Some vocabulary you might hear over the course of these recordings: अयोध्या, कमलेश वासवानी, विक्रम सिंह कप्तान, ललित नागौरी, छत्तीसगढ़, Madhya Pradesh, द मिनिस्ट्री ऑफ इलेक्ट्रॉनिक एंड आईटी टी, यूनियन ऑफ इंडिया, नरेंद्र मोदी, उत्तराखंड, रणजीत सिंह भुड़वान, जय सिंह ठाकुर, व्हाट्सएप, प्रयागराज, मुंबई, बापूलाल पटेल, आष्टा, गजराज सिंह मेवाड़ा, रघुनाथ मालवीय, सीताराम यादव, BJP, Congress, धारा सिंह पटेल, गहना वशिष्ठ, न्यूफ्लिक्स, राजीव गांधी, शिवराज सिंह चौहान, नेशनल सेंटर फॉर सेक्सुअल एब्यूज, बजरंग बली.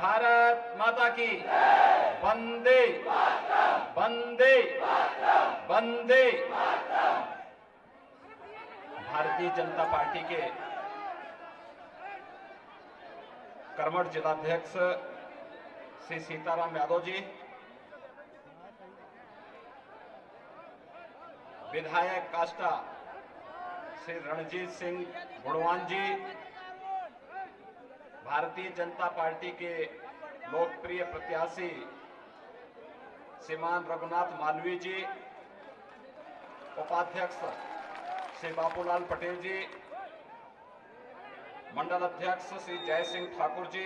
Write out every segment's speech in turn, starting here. भारत माता की वंदे वंदे वंदे। भारतीय जनता पार्टी के कर्मठ जिलाध्यक्ष श्री सीताराम यादव जी, विधायक काष्ठा श्री रणजीत सिंह भुड़वान जी, भारतीय जनता पार्टी के लोकप्रिय प्रत्याशी श्रीमान रघुनाथ मालवीय जी, उपाध्यक्ष श्री बापूलाल पटेल जी, मंडल अध्यक्ष श्री जय सिंह ठाकुर जी,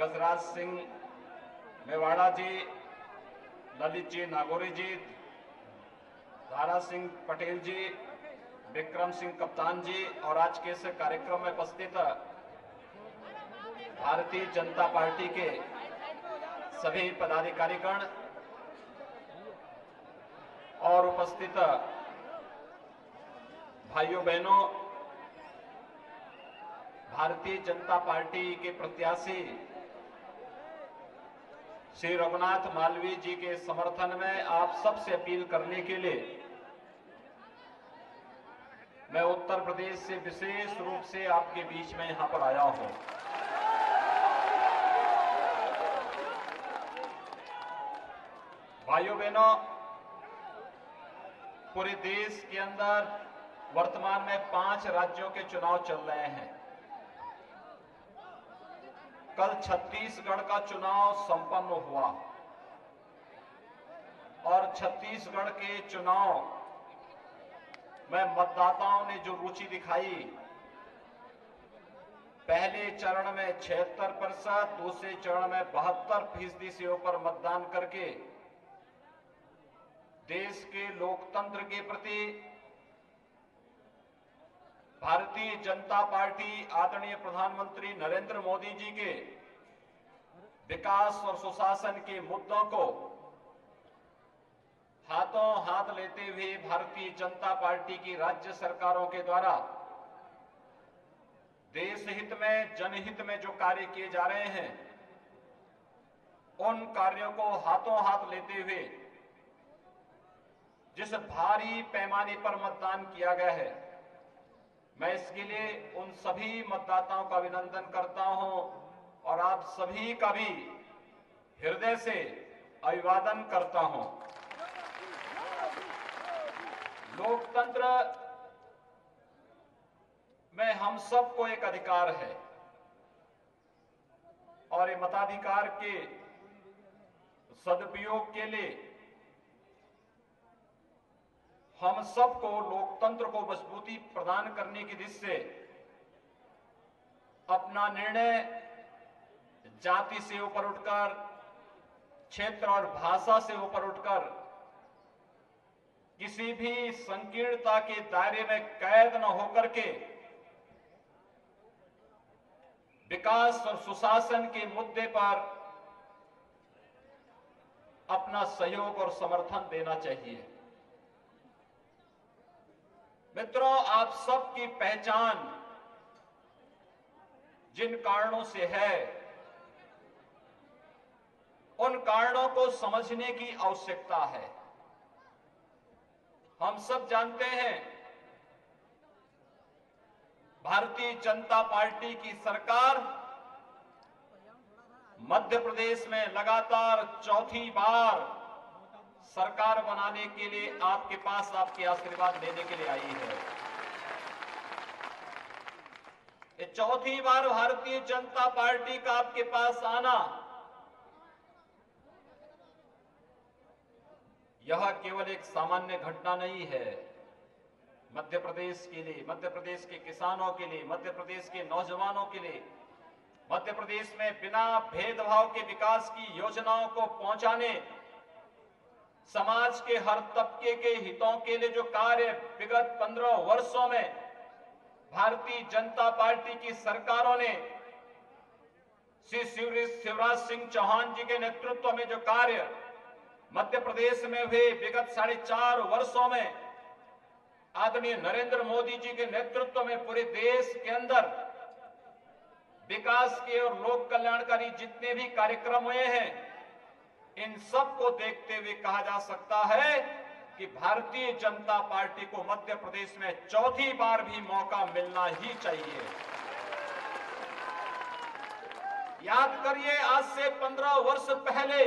गजराज सिंह मेवाड़ा जी, ललित नागौरी जी, धारा सिंह पटेल जी, विक्रम सिंह कप्तान जी और आज के इस कार्यक्रम में उपस्थित भारतीय जनता पार्टी के सभी पदाधिकारीगण और उपस्थित भाइयों बहनों, भारतीय जनता पार्टी के प्रत्याशी श्री रघुनाथ मालवीय जी के समर्थन में आप सबसे अपील करने के लिए मैं उत्तर प्रदेश से विशेष रूप से आपके बीच में यहां पर आया हूं। भाइयों बहनों, पूरे देश के अंदर वर्तमान में 5 राज्यों के चुनाव चल रहे हैं। कल छत्तीसगढ़ का चुनाव संपन्न हुआ और छत्तीसगढ़ के चुनाव में मतदाताओं ने जो रुचि दिखाई, पहले चरण में 76%, दूसरे चरण में 72% से ऊपर मतदान करके देश के लोकतंत्र के प्रति भारतीय जनता पार्टी आदरणीय प्रधानमंत्री नरेंद्र मोदी जी के विकास और सुशासन के मुद्दों को हाथों हाथ लेते हुए भारतीय जनता पार्टी की राज्य सरकारों के द्वारा देश हित में, जनहित में जो कार्य किए जा रहे हैं, उन कार्यों को हाथों हाथ लेते हुए जिस भारी पैमाने पर मतदान किया गया है, मैं इसके लिए उन सभी मतदाताओं का अभिनंदन करता हूं और आप सभी का भी हृदय से अभिवादन करता हूं। लोकतंत्र में हम सबको एक अधिकार है और ये मताधिकार के सदुपयोग के लिए हम सबको लोकतंत्र को मजबूती प्रदान करने की दिशा से अपना निर्णय जाति से ऊपर उठकर, क्षेत्र और भाषा से ऊपर उठकर, किसी भी संकीर्णता के दायरे में कैद न होकर के विकास और सुशासन के मुद्दे पर अपना सहयोग और समर्थन देना चाहिए। मित्रों, आप सबकी पहचान जिन कारणों से है, उन कारणों को समझने की आवश्यकता है। हम सब जानते हैं भारतीय जनता पार्टी की सरकार मध्य प्रदेश में लगातार चौथी बार सरकार बनाने के लिए आपके पास आपके आशीर्वाद लेने के लिए आई है। ये चौथी बार भारतीय जनता पार्टी का आपके पास आना, यह केवल एक सामान्य घटना नहीं है। मध्य प्रदेश के लिए, मध्य प्रदेश के किसानों के लिए, मध्य प्रदेश के नौजवानों के लिए, मध्य प्रदेश में बिना भेदभाव के विकास की योजनाओं को पहुंचाने, समाज के हर तबके के हितों के लिए जो कार्य विगत 15 वर्षों में भारतीय जनता पार्टी की सरकारों ने श्री शिवराज सिंह चौहान जी के नेतृत्व में जो कार्य मध्य प्रदेश में हुए, विगत 4.5 वर्षों में आदरणीय नरेंद्र मोदी जी के नेतृत्व में पूरे देश के अंदर विकास के और लोक कल्याणकारी जितने भी कार्यक्रम हुए हैं, इन सब को देखते हुए कहा जा सकता है कि भारतीय जनता पार्टी को मध्य प्रदेश में चौथी बार भी मौका मिलना ही चाहिए। याद करिए, आज से 15 वर्ष पहले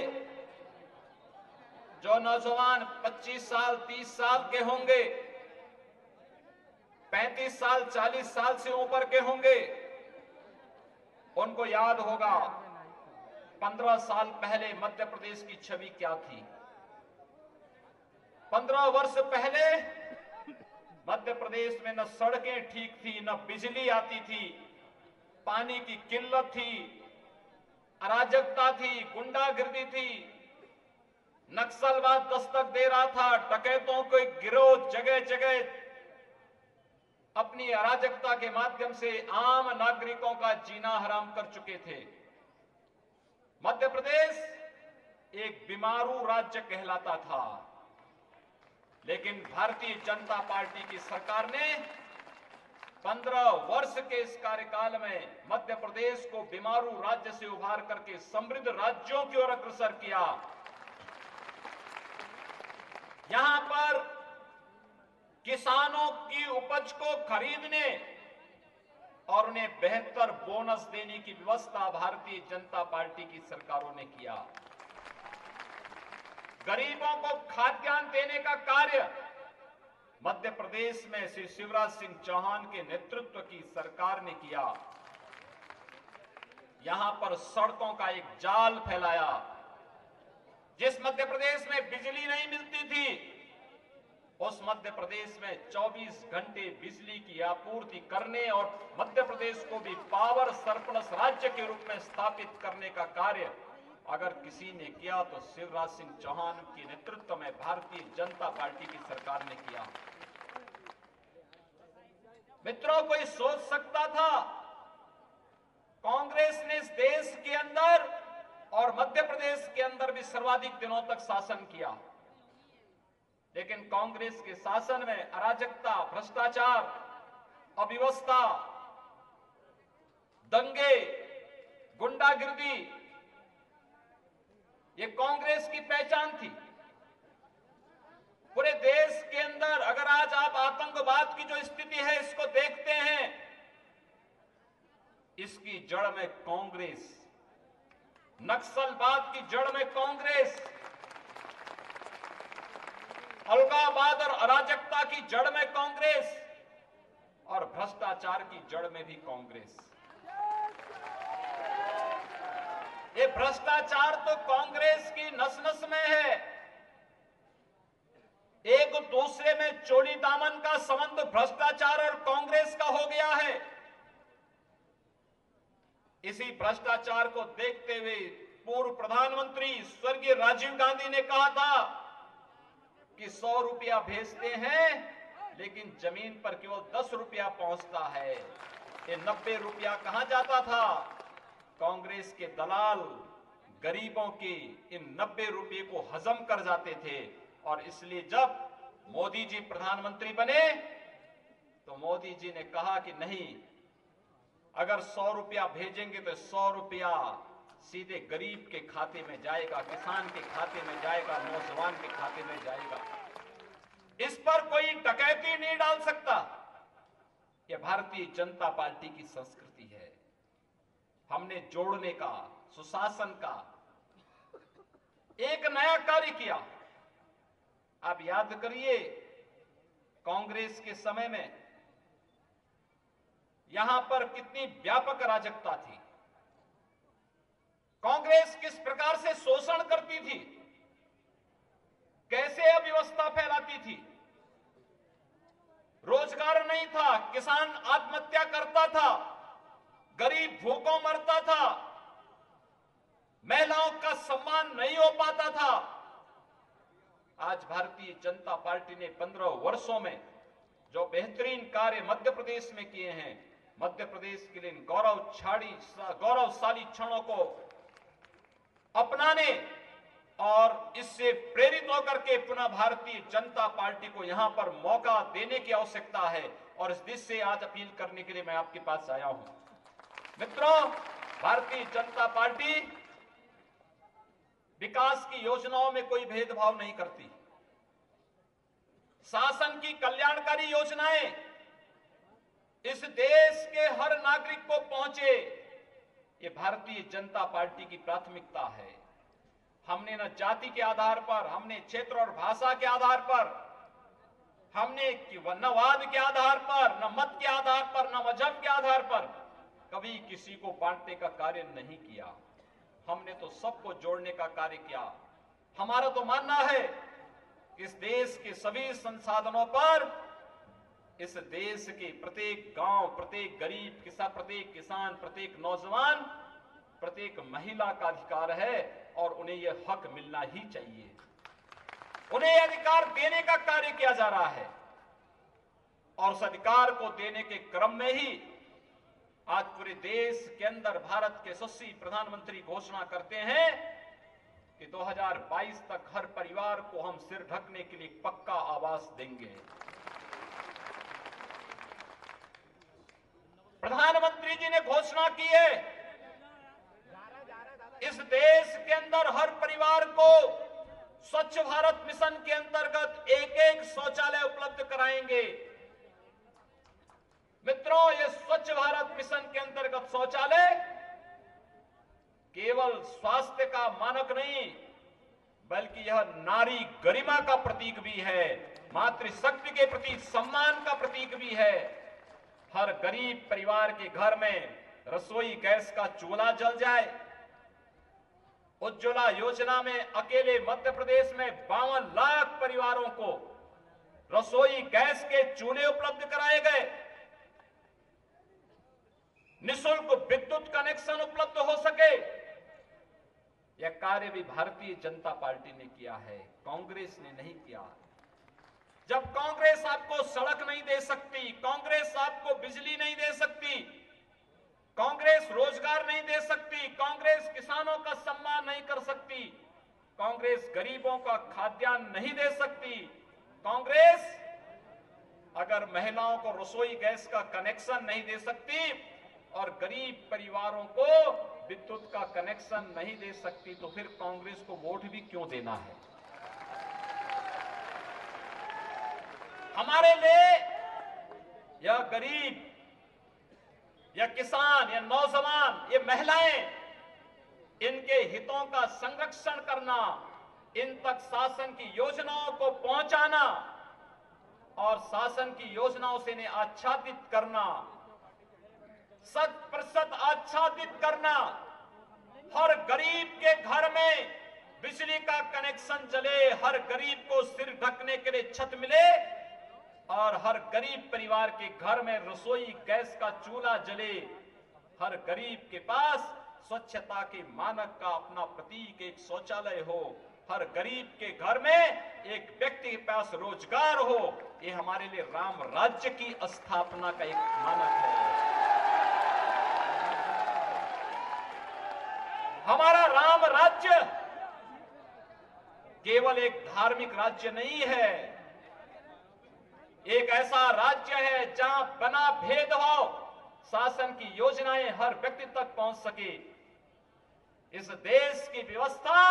जो नौजवान 25 साल 30 साल के होंगे, 35 साल 40 साल से ऊपर के होंगे, उनको याद होगा 15 साल पहले मध्य प्रदेश की छवि क्या थी। 15 वर्ष पहले मध्य प्रदेश में न सड़कें ठीक थी, न बिजली आती थी, पानी की किल्लत थी, अराजकता थी, गुंडागिर्दी थी, नक्सलवाद दस्तक दे रहा था, डकैतों के गिरोह जगह जगह अपनी अराजकता के माध्यम से आम नागरिकों का जीना हराम कर चुके थे। मध्य प्रदेश एक बीमारू राज्य कहलाता था, लेकिन भारतीय जनता पार्टी की सरकार ने 15 वर्ष के इस कार्यकाल में मध्य प्रदेश को बीमारू राज्य से उभार करके समृद्ध राज्यों की ओर अग्रसर किया। यहां पर किसानों की उपज को खरीदने और उन्हें बेहतर बोनस देने की व्यवस्था भारतीय जनता पार्टी की सरकारों ने किया। गरीबों को खाद्यान्न देने का कार्य मध्य प्रदेश में श्री शिवराज सिंह चौहान के नेतृत्व की सरकार ने किया। यहां पर सड़कों का एक जाल फैलाया। जिस मध्य प्रदेश में बिजली नहीं मिलती थी, उस मध्य प्रदेश में 24 घंटे बिजली की आपूर्ति करने और मध्य प्रदेश को भी पावर सरप्लस राज्य के रूप में स्थापित करने का कार्य अगर किसी ने किया तो शिवराज सिंह चौहान के नेतृत्व में भारतीय जनता पार्टी की सरकार ने किया। मित्रों, कोई सोच सकता था कांग्रेस ने इस देश के अंदर और मध्य प्रदेश के अंदर भी सर्वाधिक दिनों तक शासन किया, लेकिन कांग्रेस के शासन में अराजकता, भ्रष्टाचार, अव्यवस्था, दंगे, गुंडागिर्दी, ये कांग्रेस की पहचान थी। पूरे देश के अंदर अगर आज आप आतंकवाद की जो स्थिति है इसको देखते हैं, इसकी जड़ में कांग्रेस, नक्सलवाद की जड़ में कांग्रेस, अलगावाद और अराजकता की जड़ में कांग्रेस और भ्रष्टाचार की जड़ में भी कांग्रेस। ये भ्रष्टाचार तो कांग्रेस की नस नस में है। एक दूसरे में चोली दामन का संबंध भ्रष्टाचार और कांग्रेस का हो गया है। इसी भ्रष्टाचार को देखते हुए पूर्व प्रधानमंत्री स्वर्गीय राजीव गांधी ने कहा था कि 100 रुपया भेजते हैं, लेकिन जमीन पर केवल 10 रुपया पहुंचता है। ये 90 रुपया कहां जाता था? कांग्रेस के दलाल गरीबों के इन 90 रुपये को हजम कर जाते थे। और इसलिए जब मोदी जी प्रधानमंत्री बने तो मोदी जी ने कहा कि नहीं, अगर 100 रुपया भेजेंगे तो 100 रुपया सीधे गरीब के खाते में जाएगा, किसान के खाते में जाएगा, नौजवान के खाते में जाएगा। इस पर कोई डकैती नहीं डाल सकता। यह भारतीय जनता पार्टी की संस्कृति है। हमने जोड़ने का, सुशासन का एक नया कार्य किया। आप याद करिए, कांग्रेस के समय में यहां पर कितनी व्यापक अराजकता थी, कांग्रेस किस प्रकार से शोषण करती थी, कैसे अव्यवस्था फैलाती थी, रोजगार नहीं था, किसान आत्महत्या करता था, गरीब भूखों मरता था, महिलाओं का सम्मान नहीं हो पाता था। आज भारतीय जनता पार्टी ने 15 वर्षों में जो बेहतरीन कार्य मध्य प्रदेश में किए हैं, मध्य प्रदेश के लिए इन गौरवशाली क्षणों को अपनाने और इससे प्रेरित होकर के पुनः भारतीय जनता पार्टी को यहां पर मौका देने की आवश्यकता है। और इस दिशा से आज अपील करने के लिए मैं आपके पास आया हूं। मित्रों, भारतीय जनता पार्टी विकास की योजनाओं में कोई भेदभाव नहीं करती। शासन की कल्याणकारी योजनाएं इस देश के हर नागरिक को पहुंचे, ये भारतीय जनता पार्टी की प्राथमिकता है। हमने न जाति के आधार पर, हमने क्षेत्र और भाषा के आधार पर, हमने न वाद के आधार पर, न मत के आधार पर, न मजहब के आधार पर कभी किसी को बांटने का कार्य नहीं किया। हमने तो सबको जोड़ने का कार्य किया। हमारा तो मानना है इस देश के सभी संसाधनों पर इस देश के प्रत्येक गांव, प्रत्येक गरीब किसान, प्रत्येक नौजवान, प्रत्येक महिला का अधिकार है और उन्हें यह हक मिलना ही चाहिए। उन्हें अधिकार देने का कार्य किया जा रहा है और उस अधिकार को देने के क्रम में ही आज पूरे देश के अंदर भारत के यशस्वी प्रधानमंत्री घोषणा करते हैं कि 2022 तक हर परिवार को हम सिर ढकने के लिए पक्का आवास देंगे। प्रधानमंत्री जी ने घोषणा की है इस देश के अंदर हर परिवार को स्वच्छ भारत मिशन के अंतर्गत एक-एक शौचालय उपलब्ध कराएंगे। मित्रों, ये स्वच्छ भारत मिशन के अंतर्गत शौचालय केवल स्वास्थ्य का मानक नहीं, बल्कि यह नारी गरिमा का प्रतीक भी है, मातृशक्ति के प्रति सम्मान का प्रतीक भी है। हर गरीब परिवार के घर में रसोई गैस का चूल्हा जल जाए। उज्ज्वला योजना में अकेले मध्य प्रदेश में 52 लाख परिवारों को रसोई गैस के चूल्हे उपलब्ध कराए गए। निःशुल्क विद्युत कनेक्शन उपलब्ध हो सके, यह कार्य भी भारतीय जनता पार्टी ने किया है, कांग्रेस ने नहीं किया। जब कांग्रेस आपको सड़क नहीं दे सकती, कांग्रेस आपको बिजली नहीं दे सकती, कांग्रेस रोजगार नहीं दे सकती, कांग्रेस किसानों का सम्मान नहीं कर सकती, कांग्रेस गरीबों का खाद्यान्न नहीं दे सकती, कांग्रेस अगर महिलाओं को रसोई गैस का कनेक्शन नहीं दे सकती और गरीब परिवारों को विद्युत का कनेक्शन नहीं दे सकती, तो फिर कांग्रेस को वोट भी क्यों देना है? हमारे लिए यह गरीब, यह किसान, यह नौजवान, ये महिलाएं, इनके हितों का संरक्षण करना, इन तक शासन की योजनाओं को पहुंचाना और शासन की योजनाओं से इन्हें आच्छादित करना, 100% आच्छादित करना, हर गरीब के घर में बिजली का कनेक्शन चले, हर गरीब को सिर ढकने के लिए छत मिले और हर गरीब परिवार के घर में रसोई गैस का चूल्हा जले, हर गरीब के पास स्वच्छता के मानक का अपना प्रतीक एक शौचालय हो, हर गरीब के घर में एक व्यक्ति के पास रोजगार हो, ये हमारे लिए राम राज्य की स्थापना का एक मानक है। हमारा राम राज्य केवल एक धार्मिक राज्य नहीं है, एक ऐसा राज्य है जहां बना भेदभाव शासन की योजनाएं हर व्यक्ति तक पहुंच सके। इस देश की व्यवस्था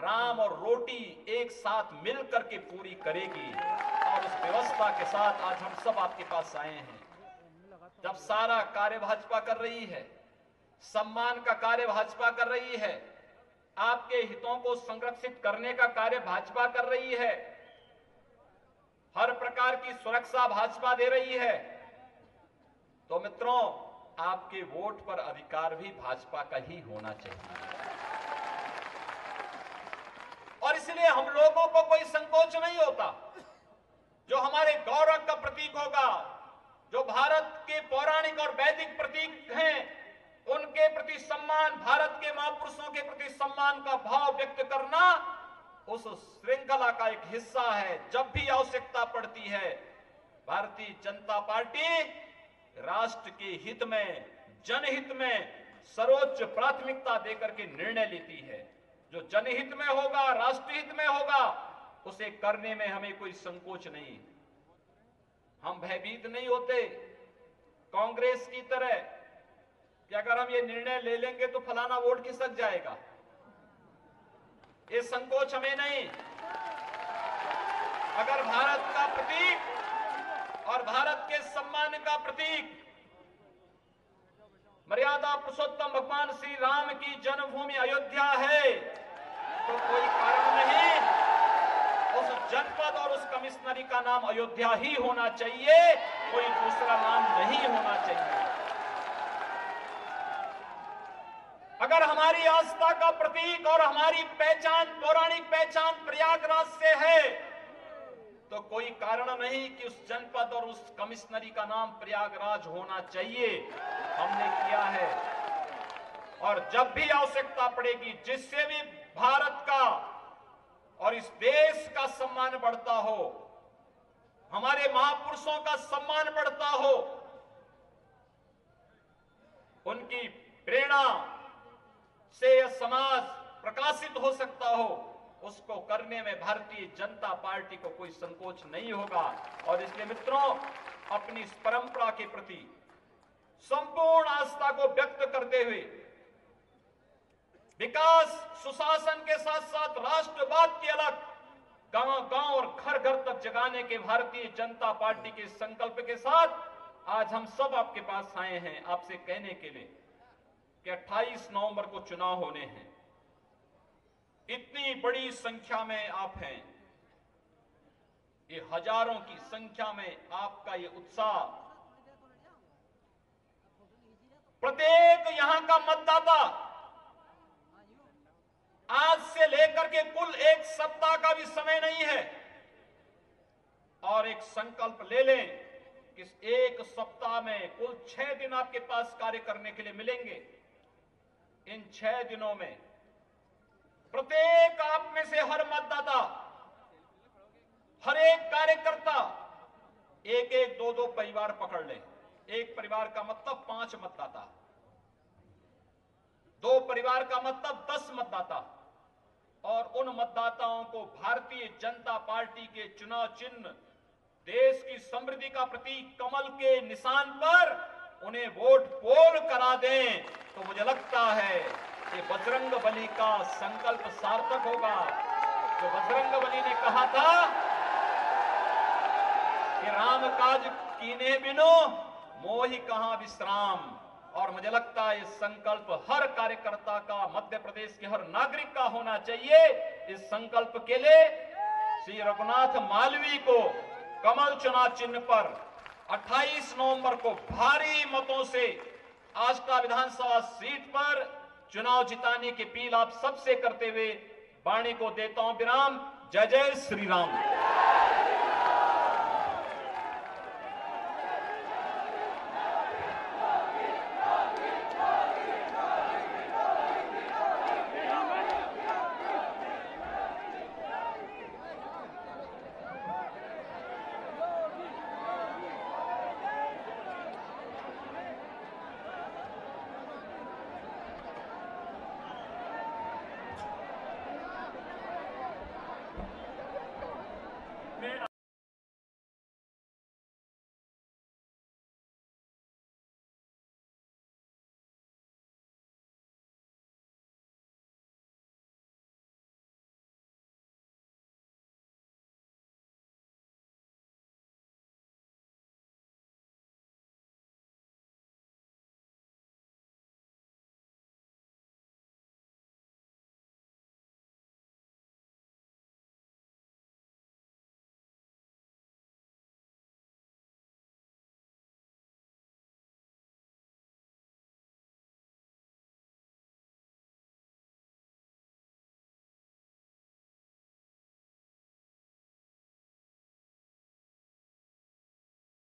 राम और रोटी एक साथ मिलकर के पूरी करेगी और उस व्यवस्था के साथ आज हम सब आपके पास आए हैं। जब सारा कार्य भाजपा कर रही है, सम्मान का कार्य भाजपा कर रही है, आपके हितों को संरक्षित करने का कार्य भाजपा कर रही है, हर प्रकार की सुरक्षा भाजपा दे रही है, तो मित्रों आपके वोट पर अधिकार भी भाजपा का ही होना चाहिए। और इसलिए हम लोगों को कोई संकोच नहीं होता। जो हमारे गौरव का प्रतीक होगा, जो भारत के पौराणिक और वैदिक प्रतीक हैं, उनके प्रति सम्मान, भारत के महापुरुषों के प्रति सम्मान का भाव व्यक्त करना उस श्रृंखला का एक हिस्सा है। जब भी आवश्यकता पड़ती है, भारतीय जनता पार्टी राष्ट्र के हित में, जनहित में सर्वोच्च प्राथमिकता देकर के निर्णय लेती है। जो जनहित में होगा, राष्ट्रहित में होगा, उसे करने में हमें कोई संकोच नहीं। हम भयभीत नहीं होते। कांग्रेस की तरह कि अगर हम ये निर्णय ले लेंगे तो फलाना वोट खिसक जाएगा। ये संकोच हमें नहीं, अगर भारत का प्रतीक और भारत के सम्मान का प्रतीक मर्यादा पुरुषोत्तम भगवान श्री राम की जन्मभूमि अयोध्या है तो कोई कारण नहीं उस जनपद और उस कमिश्नरी का नाम अयोध्या ही होना चाहिए, कोई दूसरा नाम नहीं होना चाहिए। अगर हमारी आस्था का प्रतीक और हमारी पहचान, पौराणिक पहचान प्रयागराज से है तो कोई कारण नहीं कि उस जनपद और उस कमिश्नरी का नाम प्रयागराज होना चाहिए। हमने किया है और जब भी आवश्यकता पड़ेगी, जिससे भी भारत का और इस देश का सम्मान बढ़ता हो, हमारे महापुरुषों का सम्मान बढ़ता हो, उनकी प्रेरणा से यह समाज प्रकाशित हो सकता हो, उसको करने में भारतीय जनता पार्टी को कोई संकोच नहीं होगा। और इसलिए मित्रों, अपनी इस परंपरा के प्रति संपूर्ण आस्था को व्यक्त करते हुए विकास सुशासन के साथ साथ राष्ट्रवाद की अलग गांव-गांव और घर घर तक जगाने के भारतीय जनता पार्टी के संकल्प के साथ आज हम सब आपके पास आए हैं, आपसे कहने के लिए कि 28 नवंबर को चुनाव होने हैं। इतनी बड़ी संख्या में आप हैं, ये हजारों की संख्या में आपका ये उत्साह, प्रत्येक यहां का मतदाता आज से लेकर के कुल एक सप्ताह का भी समय नहीं है, और एक संकल्प ले लें कि इस एक सप्ताह में कुल 6 दिन आपके पास कार्य करने के लिए मिलेंगे। इन 6 दिनों में प्रत्येक आप में से हर मतदाता, हर एक कार्यकर्ता एक एक दो दो परिवार पकड़ ले। एक परिवार का मतलब 5 मतदाता, 2 परिवार का मतलब 10 मतदाता, और उन मतदाताओं को भारतीय जनता पार्टी के चुनाव चिन्ह, देश की समृद्धि का प्रतीक कमल के निशान पर उन्हें वोट पोल करा दें तो मुझे लगता है ये बजरंग बली का संकल्प सार्थक होगा। जो बजरंग बली ने कहा था कि राम काज कीन्हे बिनु मोहि कहां विश्राम, और मुझे लगता है ये संकल्प हर कार्यकर्ता का, मध्य प्रदेश के हर नागरिक का होना चाहिए। इस संकल्प के लिए श्री रघुनाथ मालवीय को कमल चुनाव चिन्ह पर 28 नवंबर को भारी मतों से आष्टा विधानसभा सीट पर चुनाव जिताने की अपील आप सबसे करते हुए वाणी को देता हूं विराम। जय जय श्री राम।